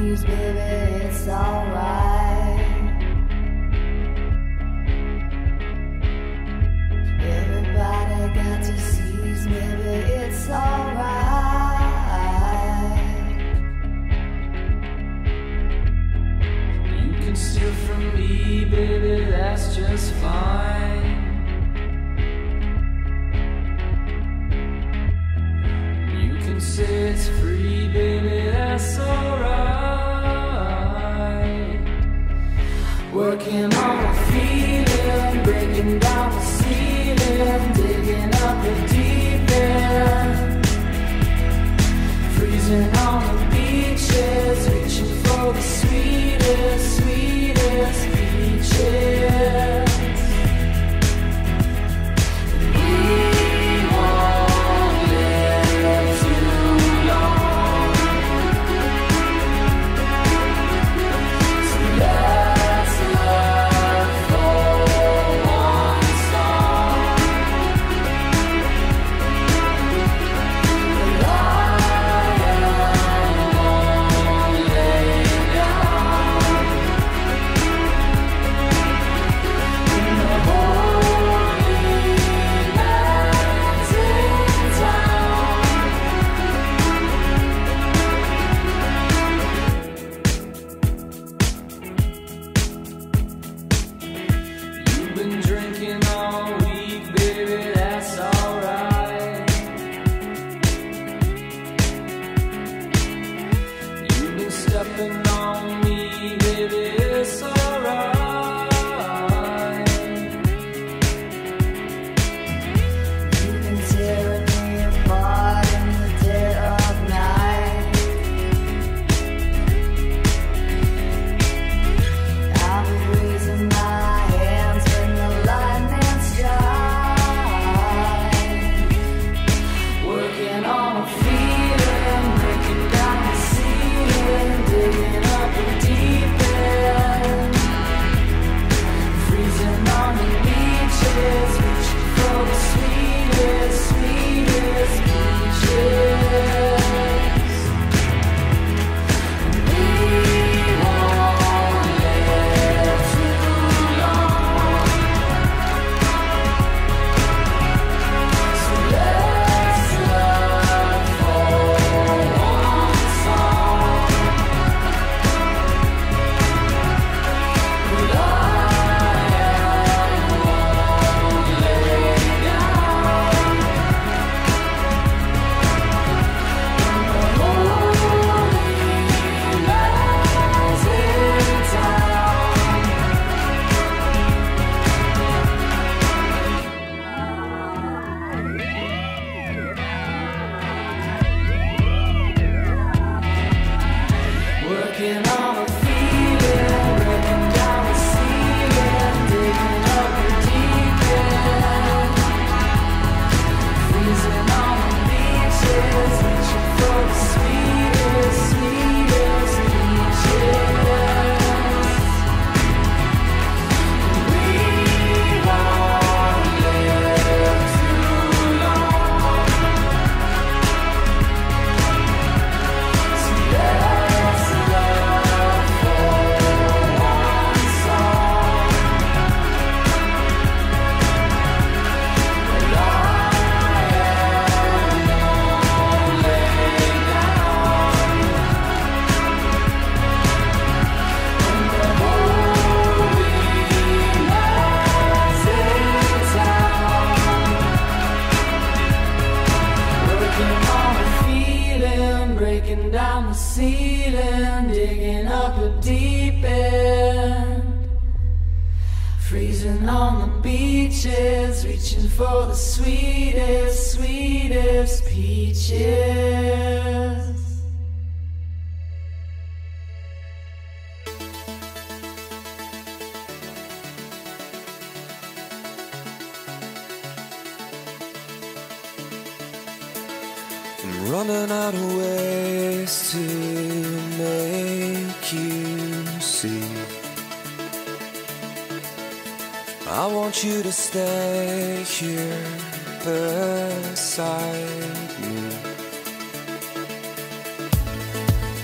please, baby, it's alright. Everybody got disease, baby, it's alright. You can steal from me, baby, that's just fine. It's free, baby, that's alright. Working on a feeling, breaking down the ceiling, digging up the deep end, freezing on the beaches, reaching for the sweetest, sweetest beaches.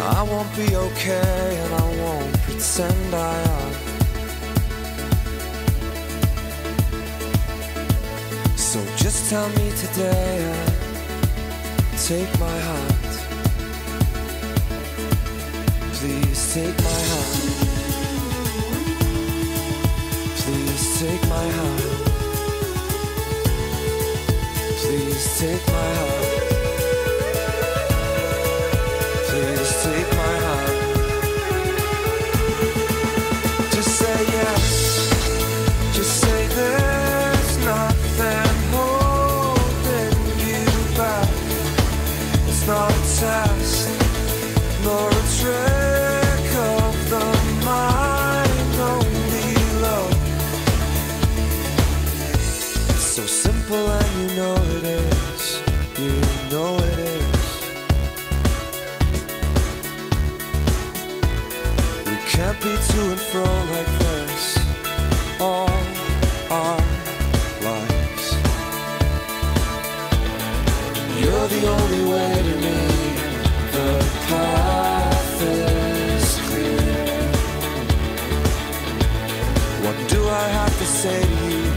I won't be okay, and I won't pretend I am. So just tell me today, I take my heart. Please take my heart. Please take my heart. Please take my heart. Please take my heart. Just say yes. Just say there's nothing holding you back. It's not a test, nor a trick of the mind, only love. It's so simple and you know it. Can't be to and fro like this all our lives. You're the only way to me. The path is clear. What do I have to say to you?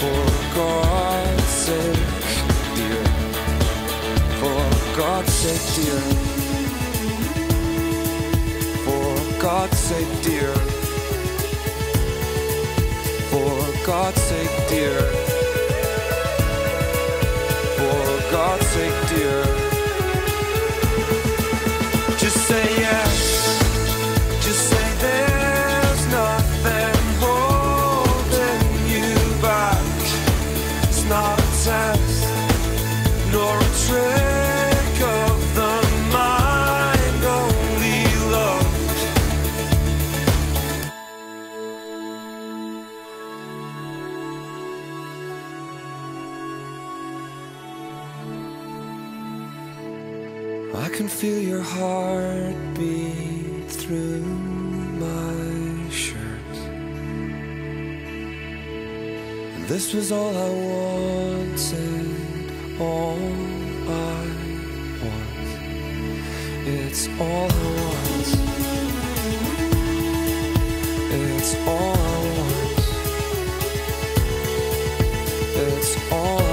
For God's sake, dear. For God's sake, dear. God's sake, dear. For God's sake, dear. For God's sake, dear. Just say yes. Just say there's nothing holding you back. It's not a test, nor a trick of the mind. I can feel your heartbeat through my shirt. And this was all I wanted, all I want. It's all I want. It's all I want. It's all I want.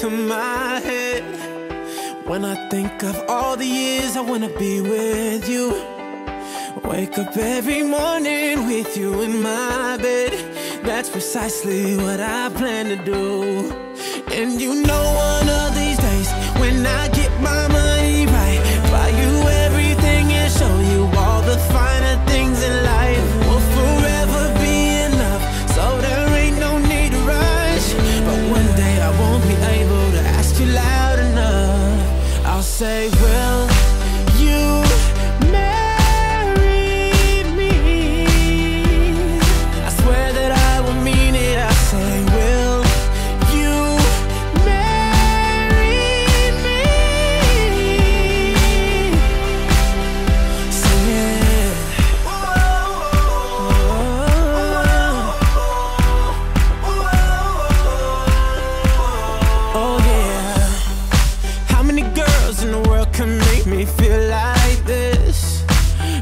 To my head when I think of all the years I wanna be with you. Wake up every morning with you in my bed. That's precisely what I plan to do. And you know one of these days when I get my money right, buy you everything and show you all the finer things in life. We'll forever be in love, so there ain't no need to rush. But one day I won't be able you loud enough. I'll say, well, you married me. I swear that I will mean it. I say, will you marry me? Sing it. Oh, yeah. Can make me feel like this.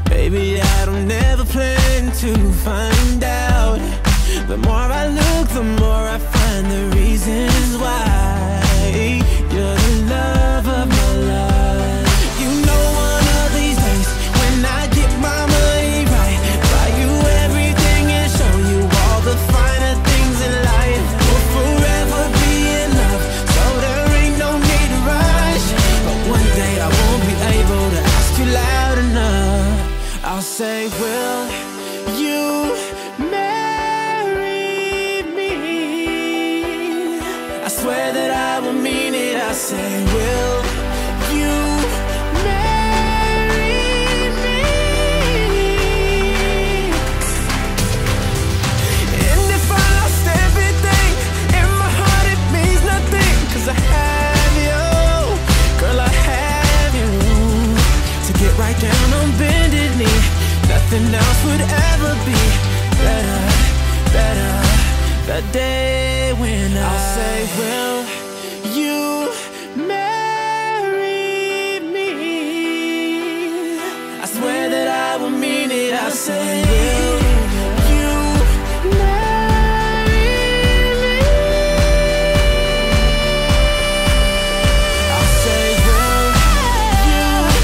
Baby, I don't ever plan to find out. The more I look, the more I find the reasons why. You're the love of my life. You know Nothing else would ever be better, better. The day when I'll say, will you marry me? I swear that I will mean it. I'll say, will you marry me? I'll say, will you marry me?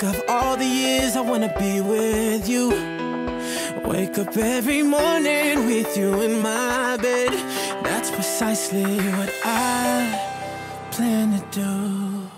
Of all the years I wanna be with you, wake up every morning with you in my bed. That's precisely what I plan to do.